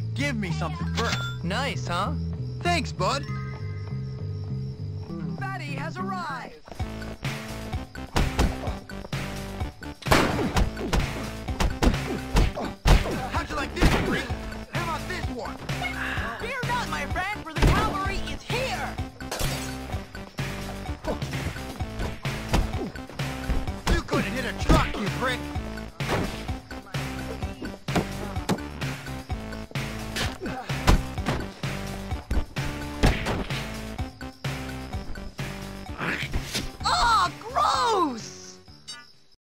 gotta give me something first. Nice, huh? Thanks, bud. Fatty has arrived. How'd you like this one? How about this one? Fear not, my friend, for the cavalry is here. You couldn't hit a truck, you prick.